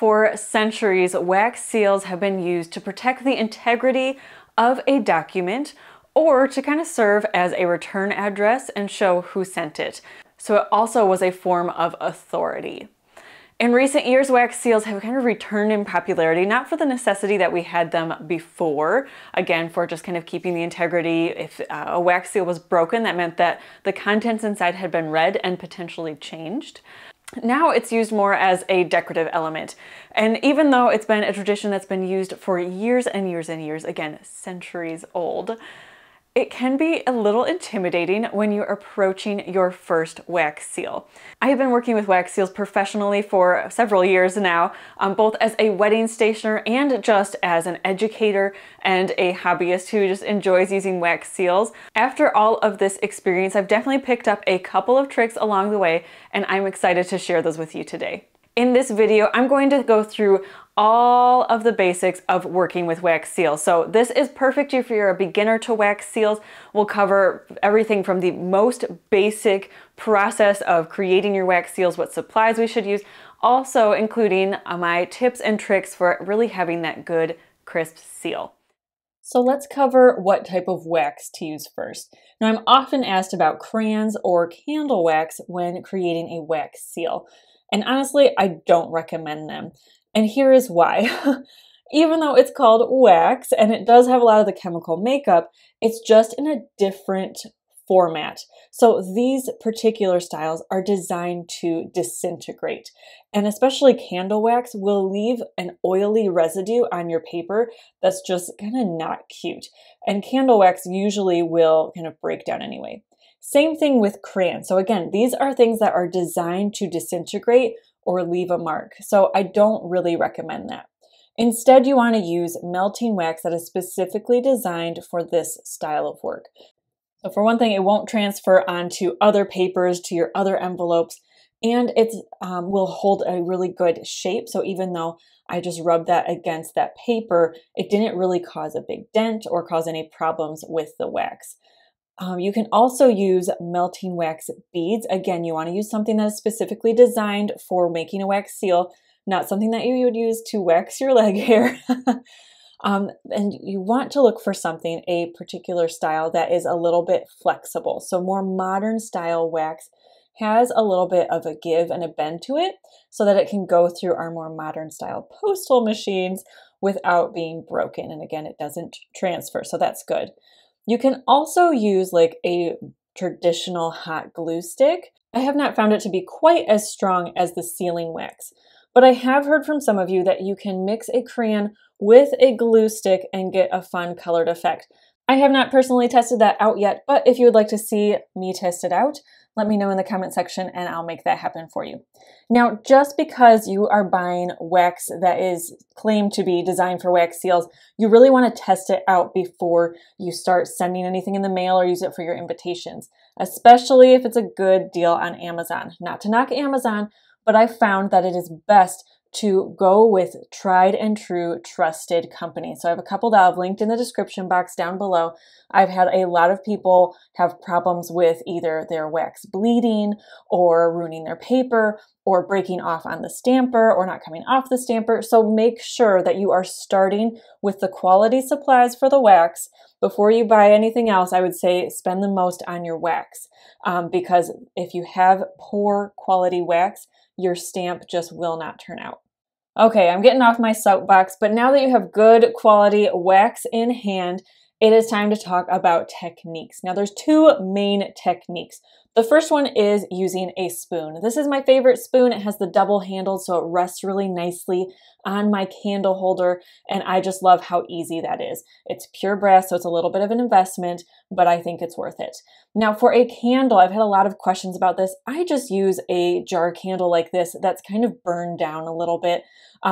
For centuries, wax seals have been used to protect the integrity of a document or to kind of serve as a return address and show who sent it. So it also was a form of authority. In recent years, wax seals have kind of returned in popularity, not for the necessity that we had them before, again, for just kind of keeping the integrity. If a wax seal was broken, that meant that the contents inside had been read and potentially changed. Now it's used more as a decorative element. And even though it's been a tradition that's been used for years and years and years, again, centuries old, it can be a little intimidating when you're approaching your first wax seal. I have been working with wax seals professionally for several years now, both as a wedding stationer and just as an educator and a hobbyist who just enjoys using wax seals. After all of this experience, I've definitely picked up a couple of tricks along the way, and I'm excited to share those with you today. In this video, I'm going to go through all of the basics of working with wax seals. So this is perfect if you're a beginner to wax seals. We'll cover everything from the most basic process of creating your wax seals, what supplies we should use, also including my tips and tricks for really having that good, crisp seal. So let's cover what type of wax to use first. Now, I'm often asked about crayons or candle wax when creating a wax seal. And honestly, I don't recommend them. And here is why. Even though it's called wax and it does have a lot of the chemical makeup, it's just in a different format. So these particular styles are designed to disintegrate. And especially candle wax will leave an oily residue on your paper that's just kind of not cute. And candle wax usually will kind of break down anyway. Same thing with crayons. So again, these are things that are designed to disintegrate or leave a mark. So I don't really recommend that. Instead, you want to use melting wax that is specifically designed for this style of work. So for one thing, it won't transfer onto other papers, to your other envelopes, and it will hold a really good shape. So even though I just rubbed that against that paper, it didn't really cause a big dent or cause any problems with the wax. You can also use melting wax beads. Again, you want to use something that is specifically designed for making a wax seal, not something that you would use to wax your leg hair. And you want to look for something, a particular style that is a little bit flexible. So more modern style wax has a little bit of a give and a bend to it so that it can go through our more modern style postal machines without being broken. And again, it doesn't transfer, so that's good. You can also use like a traditional hot glue stick. I have not found it to be quite as strong as the sealing wax, but I have heard from some of you that you can mix a crayon with a glue stick and get a fun colored effect. I have not personally tested that out yet, but if you would like to see me test it out, let me know in the comment section and I'll make that happen for you. Now, just because you are buying wax that is claimed to be designed for wax seals, you really want to test it out before you start sending anything in the mail or use it for your invitations, especially if it's a good deal on Amazon. Not to knock Amazon, but I found that it is best to go with tried and true trusted companies. So I have a couple that I've linked in the description box down below. I've had a lot of people have problems with either their wax bleeding or ruining their paper or breaking off on the stamper or not coming off the stamper. So make sure that you are starting with the quality supplies for the wax. Before you buy anything else, I would say spend the most on your wax because if you have poor quality wax, your stamp just will not turn out. Okay, I'm getting off my soapbox, but now that you have good quality wax in hand, it is time to talk about techniques. Now there's two main techniques. The first one is using a spoon. This is my favorite spoon. It has the double handle, so it rests really nicely on my candle holder, and I just love how easy that is. It's pure brass, so it's a little bit of an investment, but I think it's worth it. Now for a candle, I've had a lot of questions about this. I just use a jar candle like this that's kind of burned down a little bit.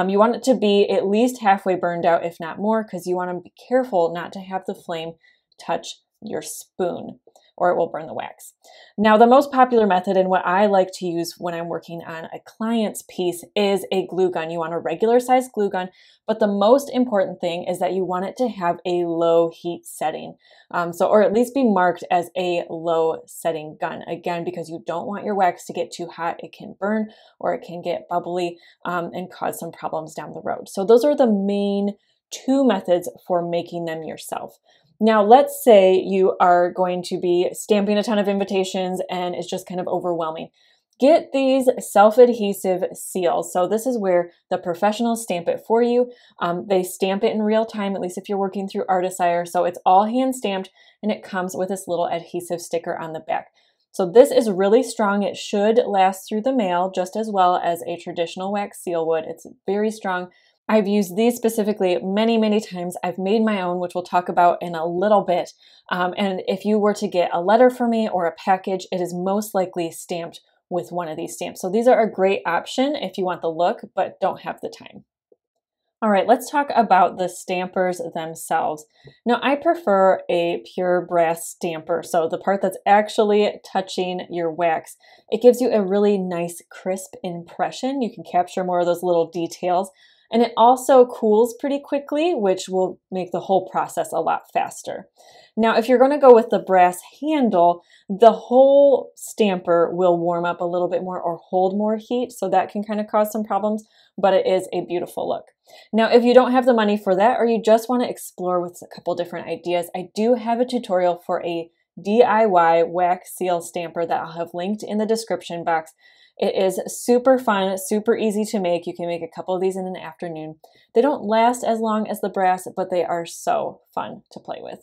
You want it to be at least halfway burned out, if not more, because you want to be careful not to have the flame touch your spoon. or it will burn the wax. Now, the most popular method and what I like to use when I'm working on a client's piece is a glue gun. You want a regular size glue gun, but the most important thing is that you want it to have a low heat setting. Or at least be marked as a low setting gun. Again, because you don't want your wax to get too hot. It can burn or it can get bubbly and cause some problems down the road. So those are the main two methods for making them yourself. Now, let's say you are going to be stamping a ton of invitations and it's just kind of overwhelming. Get these self-adhesive seals. So this is where the professionals stamp it for you. They stamp it in real time, at least if you're working through Artisire. So it's all hand stamped and it comes with this little adhesive sticker on the back. So this is really strong. It should last through the mail just as well as a traditional wax seal would. It's very strong. I've used these specifically many, many times. I've made my own, which we'll talk about in a little bit. And if you were to get a letter from me or a package, it is most likely stamped with one of these stamps. So these are a great option if you want the look, but don't have the time. All right, let's talk about the stampers themselves. Now, I prefer a pure brass stamper, so the part that's actually touching your wax. It gives you a really nice, crisp impression. You can capture more of those little details. And it also cools pretty quickly, which will make the whole process a lot faster. Now, if you're going to go with the brass handle, the whole stamper will warm up a little bit more or hold more heat, so that can kind of cause some problems, but it is a beautiful look. Now, if you don't have the money for that or you just want to explore with a couple different ideas, I do have a tutorial for a DIY wax seal stamper that I'll have linked in the description box. It is super fun, super easy to make. You can make a couple of these in an afternoon. They don't last as long as the brass, but they are so fun to play with.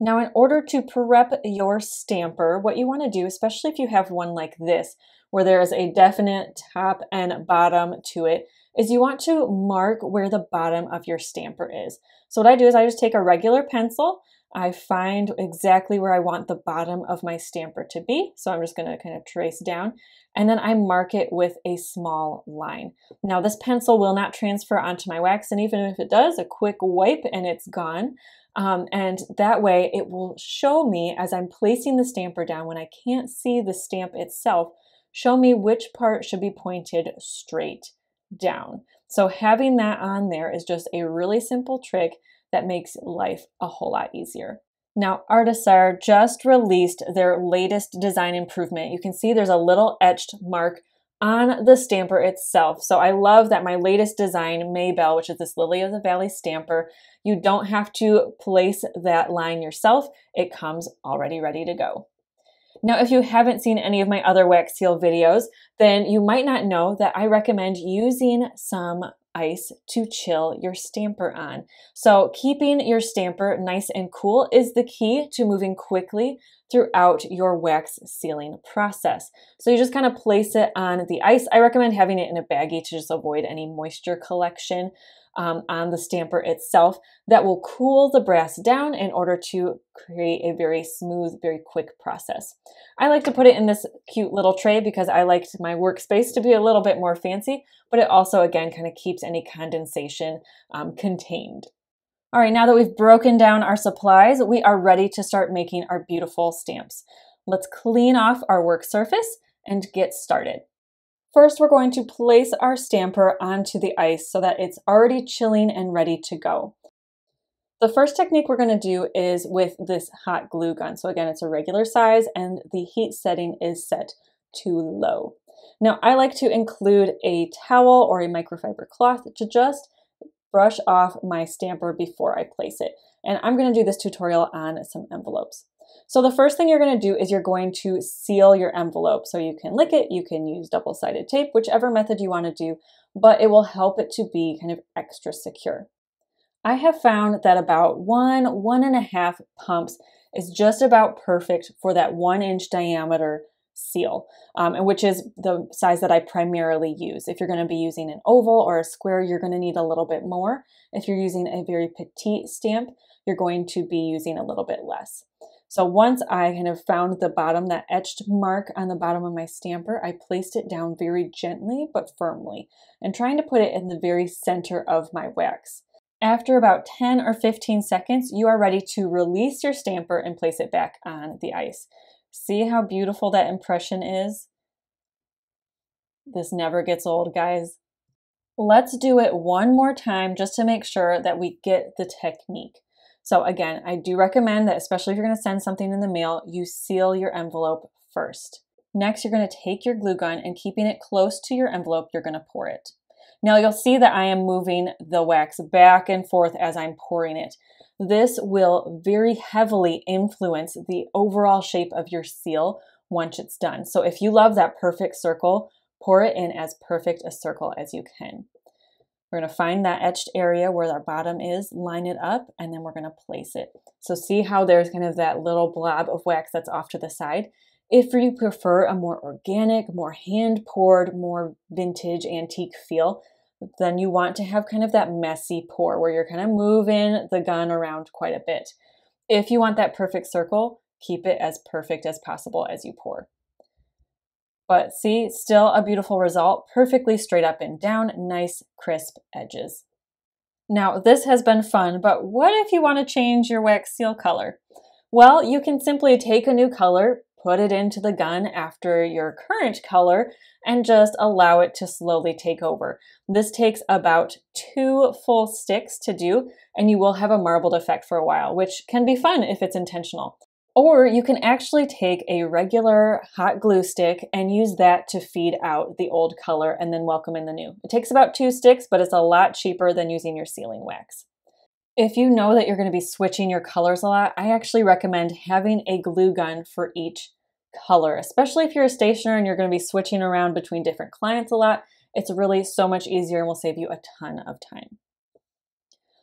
Now, in order to prep your stamper, what you want to do, especially if you have one like this, where there is a definite top and bottom to it, is you want to mark where the bottom of your stamper is. So what I do is I just take a regular pencil, I find exactly where I want the bottom of my stamper to be. So I'm just going to kind of trace down and then I mark it with a small line. Now this pencil will not transfer onto my wax, and even if it does, a quick wipe and it's gone. And that way it will show me as I'm placing the stamper down, when I can't see the stamp itself, show me which part should be pointed straight down. So having that on there is just a really simple trick that makes life a whole lot easier. Now, Artisire just released their latest design improvement. You can see there's a little etched mark on the stamper itself. So I love that my latest design, Maybelle, which is this Lily of the Valley stamper, you don't have to place that line yourself. It comes already ready to go. Now, if you haven't seen any of my other wax seal videos, then you might not know that I recommend using some ice to chill your stamper on. So keeping your stamper nice and cool is the key to moving quickly throughout your wax sealing process. So you just kind of place it on the ice. I recommend having it in a baggie to just avoid any moisture collection on the stamper itself. That will cool the brass down in order to create a very smooth, very quick process. I like to put it in this cute little tray because I liked my workspace to be a little bit more fancy, but it also, again, kind of keeps any condensation contained. All right, now that we've broken down our supplies, we are ready to start making our beautiful stamps. Let's clean off our work surface and get started. First, we're going to place our stamper onto the ice so that it's already chilling and ready to go. The first technique we're going to do is with this hot glue gun. So again, it's a regular size and the heat setting is set to low. Now, I like to include a towel or a microfiber cloth to just brush off my stamper before I place it. And I'm going to do this tutorial on some envelopes. So the first thing you're going to do is you're going to seal your envelope. So you can lick it, you can use double-sided tape, whichever method you want to do, but it will help it to be kind of extra secure. I have found that about 1.5 pumps is just about perfect for that 1-inch diameter seal, which is the size that I primarily use. If you're going to be using an oval or a square, you're going to need a little bit more. If you're using a very petite stamp, you're going to be using a little bit less. So once I kind of found the bottom, that etched mark on the bottom of my stamper, I placed it down very gently but firmly and trying to put it in the very center of my wax. After about 10 or 15 seconds, you are ready to release your stamper and place it back on the ice. See how beautiful that impression is? This never gets old, guys. Let's do it one more time just to make sure that we get the technique. So again, I do recommend that, especially if you're going to send something in the mail, you seal your envelope first. Next, you're going to take your glue gun and keeping it close to your envelope, you're going to pour it. Now you'll see that I am moving the wax back and forth as I'm pouring it. This will very heavily influence the overall shape of your seal once it's done. So if you love that perfect circle, pour it in as perfect a circle as you can. We're going to find that etched area where our bottom is, line it up, and then we're going to place it. So see how there's kind of that little blob of wax that's off to the side. If you prefer a more organic, more hand-poured, more vintage, antique feel, then you want to have kind of that messy pour where you're kind of moving the gun around quite a bit. If you want that perfect circle, keep it as perfect as possible as you pour. But see, still a beautiful result, perfectly straight up and down, nice crisp edges. Now this has been fun, but what if you want to change your wax seal color? Well, you can simply take a new color, put it into the gun after your current color, and just allow it to slowly take over. This takes about 2 full sticks to do, and you will have a marbled effect for a while, which can be fun if it's intentional. Or you can actually take a regular hot glue stick and use that to feed out the old color and then welcome in the new. It takes about 2 sticks, but it's a lot cheaper than using your sealing wax. If you know that you're going to be switching your colors a lot, I actually recommend having a glue gun for each color, especially if you're a stationer and you're going to be switching around between different clients a lot. It's really so much easier and will save you a ton of time.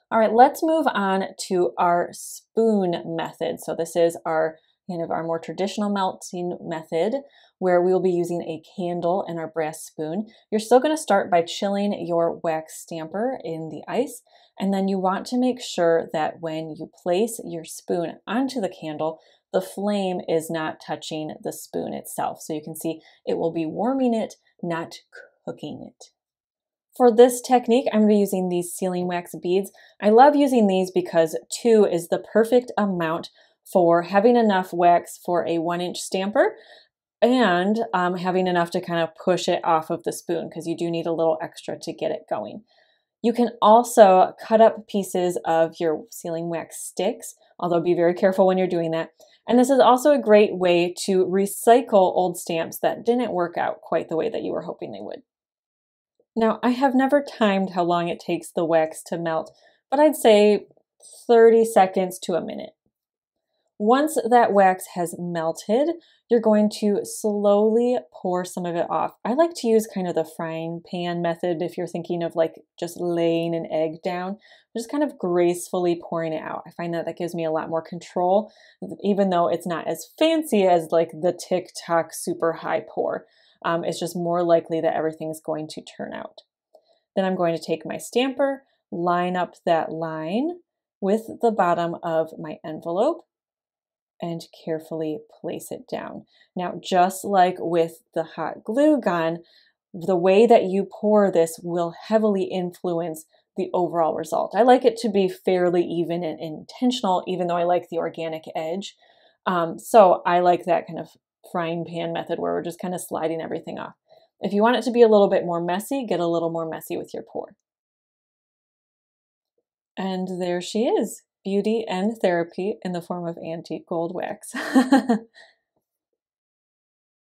All right, let's move on to our spoon method. So this is our kind of our more traditional melting method where we will be using a candle and our brass spoon. You're still going to start by chilling your wax stamper in the ice, and then you want to make sure that when you place your spoon onto the candle, the flame is not touching the spoon itself. So you can see it will be warming it, not cooking it. For this technique, I'm going to be using these sealing wax beads. I love using these because 2 is the perfect amount for having enough wax for a 1-inch stamper and having enough to kind of push it off of the spoon because you do need a little extra to get it going. You can also cut up pieces of your sealing wax sticks, although be very careful when you're doing that. And this is also a great way to recycle old stamps that didn't work out quite the way that you were hoping they would. Now, I have never timed how long it takes the wax to melt, but I'd say 30 seconds to a minute. Once that wax has melted, you're going to slowly pour some of it off. I like to use kind of the frying pan method if you're thinking of like just laying an egg down, just kind of gracefully pouring it out. I find that that gives me a lot more control, even though it's not as fancy as like the TikTok super high pour. It's just more likely that everything's going to turn out. Then I'm going to take my stamper, line up that line with the bottom of my envelope, and carefully place it down. Now, just like with the hot glue gun, the way that you pour this will heavily influence the overall result. I like it to be fairly even and intentional, even though I like the organic edge. So I like that kind of frying pan method where we're just kind of sliding everything off. If you want it to be a little bit more messy, get a little more messy with your pour. And there she is. Beauty and therapy in the form of antique gold wax.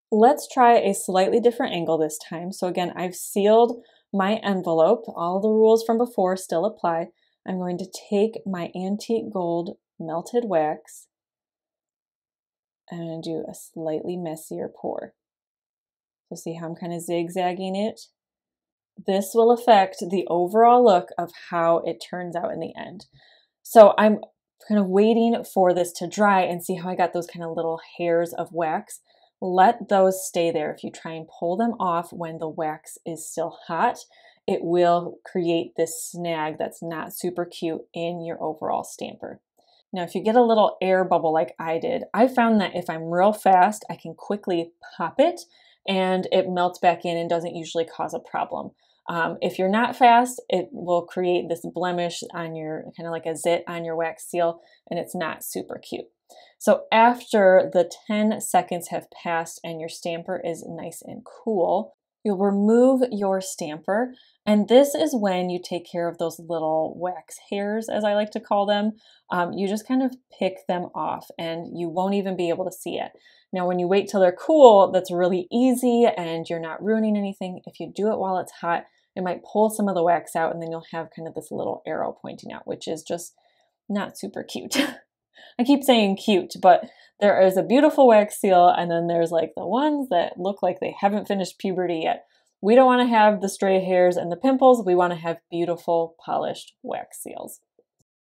Let's try a slightly different angle this time. So again, I've sealed my envelope. All the rules from before still apply. I'm going to take my antique gold melted wax and do a slightly messier pour. So see how I'm kind of zigzagging it? This will affect the overall look of how it turns out in the end. So I'm kind of waiting for this to dry and see how I got those kind of little hairs of wax. Let those stay there. If you try and pull them off when the wax is still hot, it will create this snag that's not super cute in your overall stamper. Now, if you get a little air bubble like I did, I found that if I'm real fast, I can quickly pop it and it melts back in and doesn't usually cause a problem. If you're not fast, it will create this blemish on your, kind of like a zit on your wax seal, and it's not super cute. So after the 10 seconds have passed and your stamper is nice and cool, you'll remove your stamper, and this is when you take care of those little wax hairs, as I like to call them. You just kind of pick them off, and you won't even be able to see it. Now, when you wait till they're cool, that's really easy, and you're not ruining anything. If you do it while it's hot, it might pull some of the wax out, and then you'll have kind of this little arrow pointing out, which is just not super cute. I keep saying cute, but there is a beautiful wax seal, and then there's like the ones that look like they haven't finished puberty yet. We don't want to have the stray hairs and the pimples. We want to have beautiful, polished wax seals.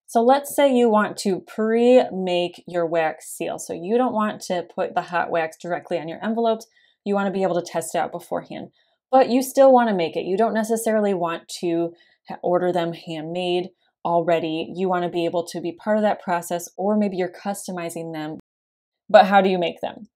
So let's say you want to pre-make your wax seal. So you don't want to put the hot wax directly on your envelopes. You want to be able to test it out beforehand, but you still want to make it. You don't necessarily want to order them handmade already. You want to be able to be part of that process, or maybe you're customizing them. But how do you make them?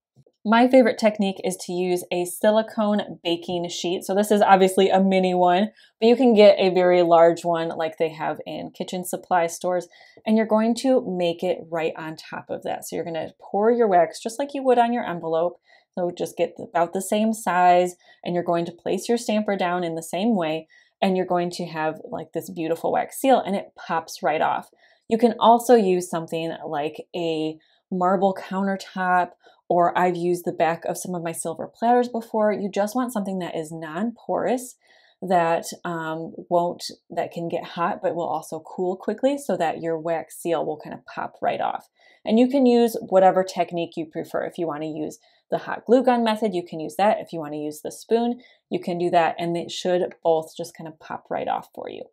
My favorite technique is to use a silicone baking sheet. So this is obviously a mini one, but you can get a very large one like they have in kitchen supply stores, and you're going to make it right on top of that. So you're going to pour your wax just like you would on your envelope. So just get about the same size, and you're going to place your stamper down in the same way, and you're going to have like this beautiful wax seal, and it pops right off. You can also use something like a marble countertop, or I've used the back of some of my silver platters before. You just want something that is non-porous, that that can get hot but will also cool quickly, so that your wax seal will kind of pop right off. And you can use whatever technique you prefer. If you want to use the hot glue gun method, you can use that. If you want to use the spoon, you can do that, and it should both just kind of pop right off for you.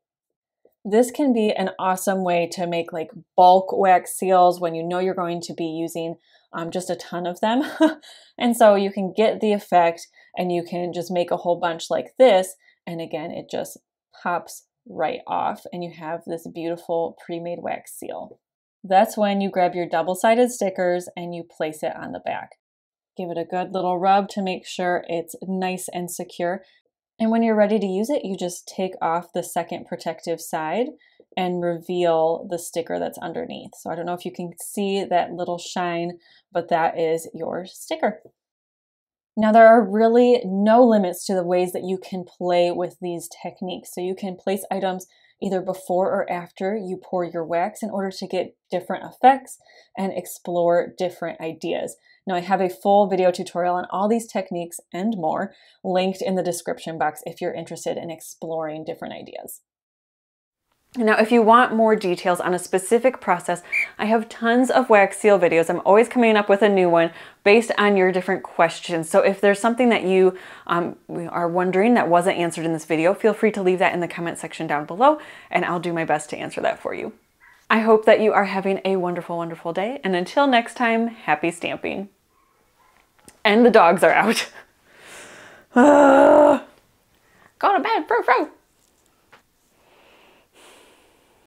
This can be an awesome way to make like bulk wax seals when you know you're going to be using just a ton of them. And so you can get the effect, and you can just make a whole bunch like this. And again, it just pops right off, and you have this beautiful pre-made wax seal. That's when you grab your double-sided stickers and you place it on the back. Give it a good little rub to make sure it's nice and secure. And when you're ready to use it, you just take off the second protective side and reveal the sticker that's underneath. So I don't know if you can see that little shine, but that is your sticker. Now, there are really no limits to the ways that you can play with these techniques. So you can place items either before or after you pour your wax in order to get different effects and explore different ideas. Now, I have a full video tutorial on all these techniques and more linked in the description box if you're interested in exploring different ideas. Now, if you want more details on a specific process, I have tons of wax seal videos. I'm always coming up with a new one based on your different questions. So if there's something that you are wondering that wasn't answered in this video, feel free to leave that in the comment section down below, and I'll do my best to answer that for you. I hope that you are having a wonderful, wonderful day. And until next time, happy stamping. And the dogs are out. Go to bed, frou frou.